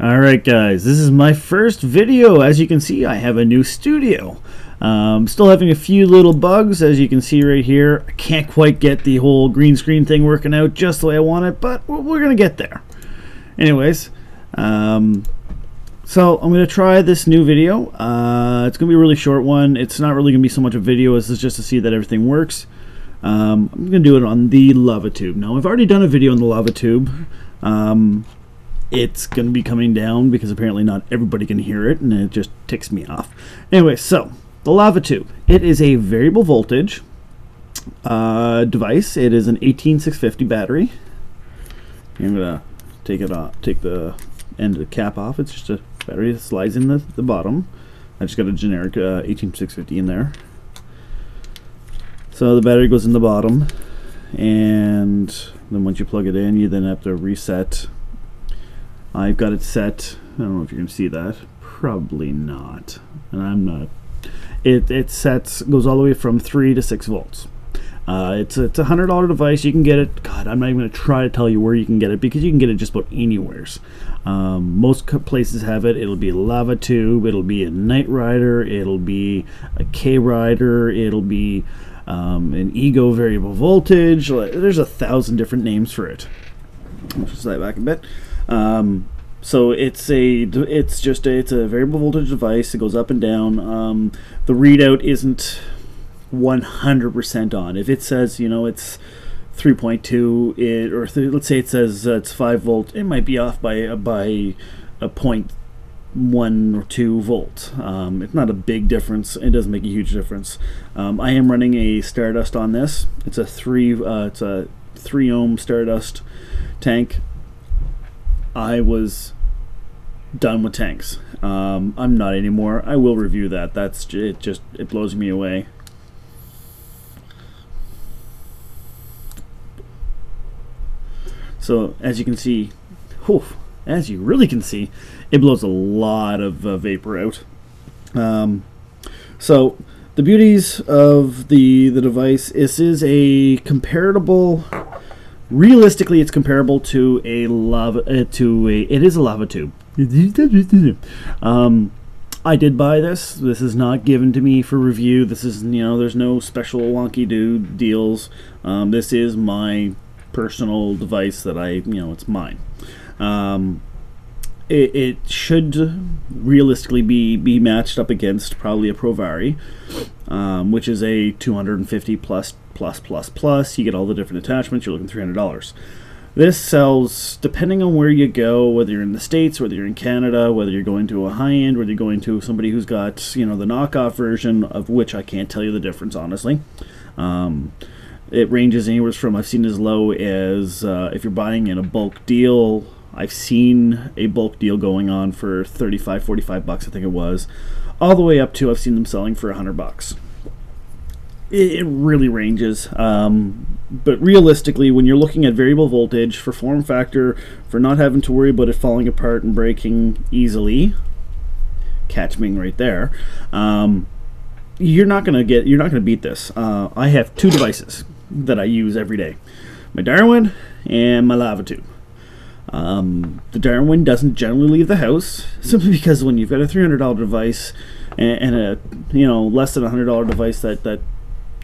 Alright guys, this is my first video. As you can see, I have a new studio. Still having a few little bugs, as you can see right here. I can't quite get the whole green screen thing working out just the way I want it, but we're going to get there. Anyways, so I'm going to try this new video. It's going to be a really short one. It's not really going to be so much a video as it's just to see that everything works. I'm going to do it on the LavaTube. Now, I've already done a video on the LavaTube. It's going to be coming down because apparently not everybody can hear it, and it just ticks me off. Anyway, so the LavaTube. It is a variable voltage device. It is an 18650 battery. I'm going to take it off, take the end of the cap off. It's just a battery that slides in the bottom. I just got a generic 18650 in there. So the battery goes in the bottom, and then once you plug it in, you then have to reset. I've got it set. I don't know if you can see that. Probably not. And I'm not. It sets, goes all the way from 3 to 6 volts. It's a $100 device. You can get it. God, I'm not even going to try to tell you where you can get it, because you can get it just about anywheres. Most places have it. It'll be LavaTube. It'll be a Knight Rider. It'll be a K Rider. It'll be an Ego variable voltage. There's 1,000 different names for it. Let's just slide back a bit. So it's a variable voltage device. It goes up and down. The readout isn't 100% on. If it says, you know, it's 3.2, let's say it says it's 5 volt, it might be off by a 0.1 or 2 volt. It's not a big difference. It doesn't make a huge difference. I am running a Stardust on this. It's a 3 ohm Stardust tank. I was done with tanks. I'm not anymore. I will review that. It blows me away. So as you can see, as you really can see, it blows a lot of vapor out. So the beauties of the device, this is a comparable. Realistically, it's comparable to a it is a LavaTube. I did buy this. This is not given to me for review. This is, you know, there's no special wonky dude deals. This is my personal device that I, you know, it's mine. It should realistically be matched up against probably a Provari, which is a 250 plus. You get all the different attachments. You're looking $300. This sells, depending on where you go, whether you're in the States, whether you're in Canada, whether you're going to a high end, whether you're going to somebody who's got, you know, the knockoff version, of which I can't tell you the difference, honestly. It ranges anywhere from, I've seen as low as, if you're buying in a bulk deal, I've seen a bulk deal going on for 35, 45 bucks, I think it was, all the way up to, I've seen them selling for 100 bucks. It really ranges, but realistically, when you're looking at variable voltage, for form factor, for not having to worry about it falling apart and breaking easily, catch me right there, you're not gonna beat this. I have two devices that I use every day, my Darwin and my LavaTube. The Darwin doesn't generally leave the house, simply because when you've got a $300 device and a, you know, less than $100 device that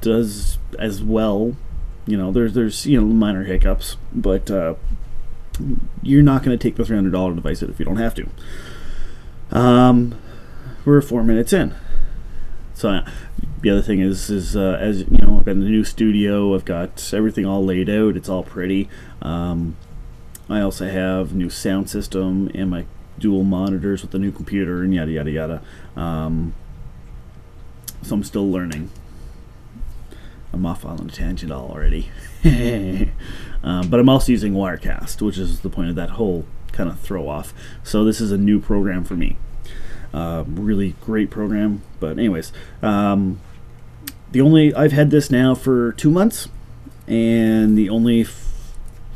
does as well, you know, there's you know, minor hiccups, but you're not going to take the $300 device if you don't have to. We're 4 minutes in. So the other thing is as you know, I've got the new studio. I've got everything all laid out. It's all pretty. I also have new sound system and my dual monitors with the new computer and yada yada yada. So I'm still learning. I'm off on a tangent already. But I'm also using Wirecast, which is the point of that whole kind of throw off. So this is a new program for me. Really great program. But anyways, I've had this now for 2 months, and the only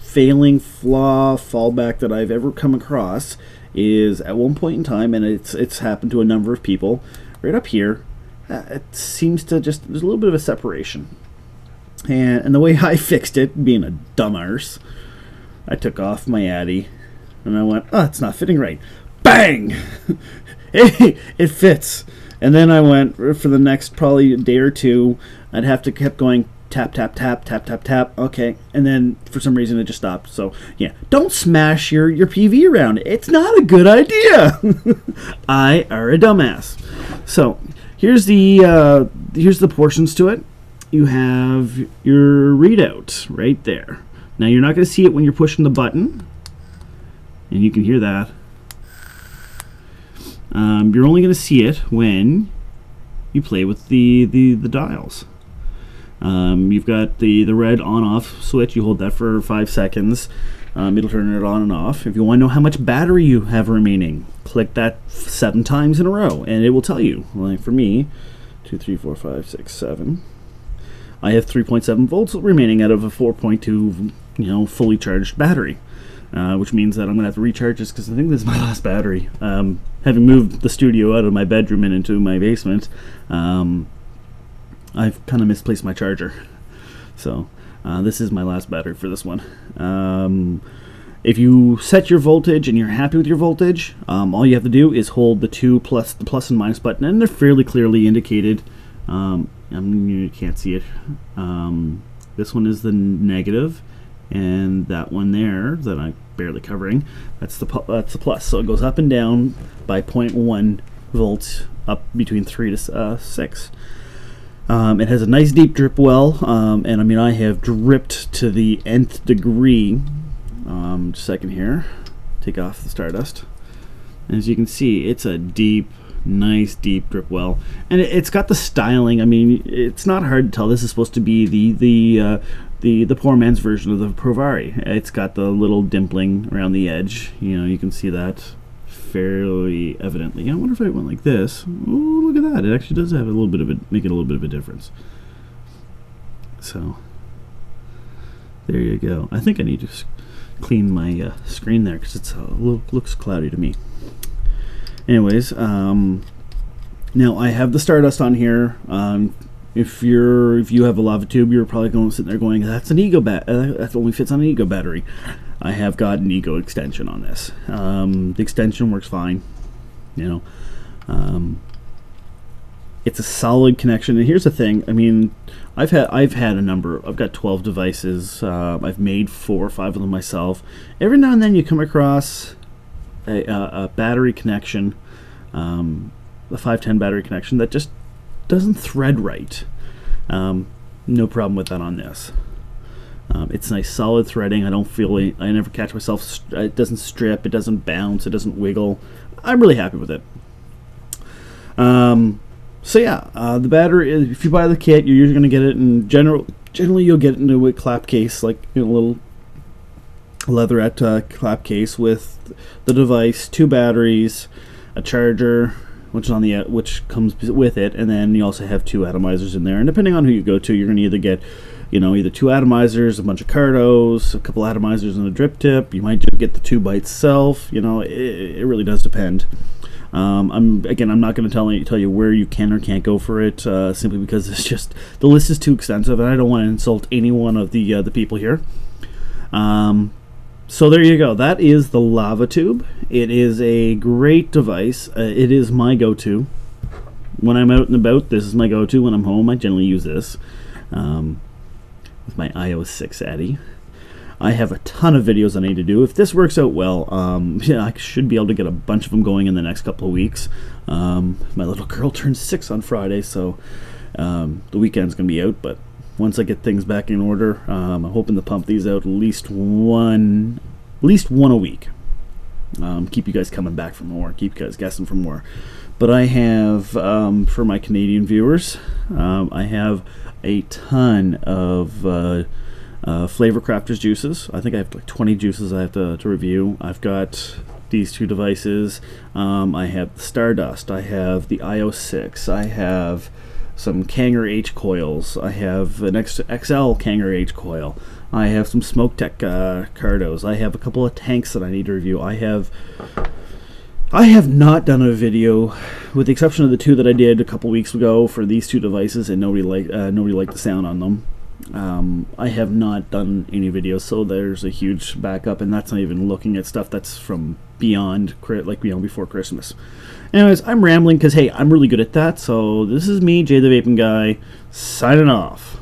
failing fallback that I've ever come across is at one point in time, and it's happened to a number of people, right up here, it seems to just, there's a little bit of a separation, and the way I fixed it, being a dumb arse, I took off my Addy and I went, oh, it's not fitting right, bang! It fits. And then I went for the next probably day or two. I'd have to keep going tap, tap, tap, tap, tap, tap. Okay. And then for some reason it just stopped. So yeah, don't smash your PV around. It's not a good idea. I are a dumbass. So here's the portions to it. You have your readout right there. Now you're not going to see it when you're pushing the button, and you can hear that. You're only going to see it when you play with the dials. You've got the red on-off switch. You hold that for 5 seconds. It'll turn it on and off. If you want to know how much battery you have remaining, click that 7 times in a row, and it will tell you. Like for me, 2, 3, 4, 5, 6, 7. I have 3.7 volts remaining out of a 4.2, fully charged battery, which means that I'm gonna have to recharge this because I think this is my last battery. Having moved the studio out of my bedroom and into my basement, I've kind of misplaced my charger. So this is my last battery for this one. If you set your voltage and you're happy with your voltage, all you have to do is hold the 2 plus the plus and minus button, and they're fairly clearly indicated. You can't see it. This one is the negative, and that one there that I'm barely covering, that's the plus. So it goes up and down by 0.1 volts, up between 3 to 6. It has a nice deep drip well, and I mean I have dripped to the nth degree. Just a second here, take off the Stardust. As you can see, it's a deep, nice deep drip well, and it's got the styling. I mean, it's not hard to tell. This is supposed to be the poor man's version of the Provari. It's got the little dimpling around the edge. You can see that fairly evidently. I wonder if I went like this. Oh, look at that! It actually does have a little bit of a difference. So there you go. I think I need to clean my screen there because it's looks cloudy to me. Anyways, now I have the Stardust on here. If you have a LavaTube, you're probably going sitting there going, "That's an Ego that only fits on an Ego battery." I have got an Ego extension on this. The extension works fine. It's a solid connection. And here's the thing. I mean, I've had a number. I've got 12 devices. I've made 4 or 5 of them myself. Every now and then you come across a battery connection, a 510 battery connection that just doesn't thread right. No problem with that on this. It's nice solid threading. I don't feel I never catch myself. It doesn't strip, it doesn't bounce, it doesn't wiggle. I'm really happy with it. So yeah, the battery, if you buy the kit, you're usually going to get it in generally you'll get it into a clap case, like a little leatherette clap case with the device, 2 batteries, a charger, which comes with it, and then you also have 2 atomizers in there. And depending on who you go to, you're going to either get, either 2 atomizers, a bunch of cardos, a couple atomizers, and a drip tip. You might just get the 2 by itself. It really does depend. I'm not going to tell you where you can or can't go for it, simply because it's just the list is too extensive, and I don't want to insult any one of the people here. So there you go. That is the LavaTube. It is a great device. It is my go-to. When I'm out and about, this is my go-to. When I'm home, I generally use this with my iOS 6 Addy. I have a ton of videos I need to do. If this works out well, I should be able to get a bunch of them going in the next couple of weeks. My little girl turns 6 on Friday, so the weekend's going to be out, but once I get things back in order, I'm hoping to pump these out at least one a week. Keep you guys coming back for more, keep you guys guessing for more. But I have, for my Canadian viewers, I have a ton of Flavor Crafters juices. I think I have like 20 juices I have to review. I've got these 2 devices. I have the Stardust. I have the iOS 6. I have some Kanger H coils. I have an XL Kanger H coil. I have some Smoke Tech cardos. I have a couple of tanks that I need to review. I have not done a video, with the exception of the 2 that I did a couple weeks ago for these 2 devices, and nobody liked the sound on them. I have not done any videos, so there's a huge backup, and that's not even looking at stuff that's from beyond, like, you know, before Christmas. Anyways, I'm rambling because, hey, I'm really good at that. So this is me, Jay the Vaping Guy, signing off.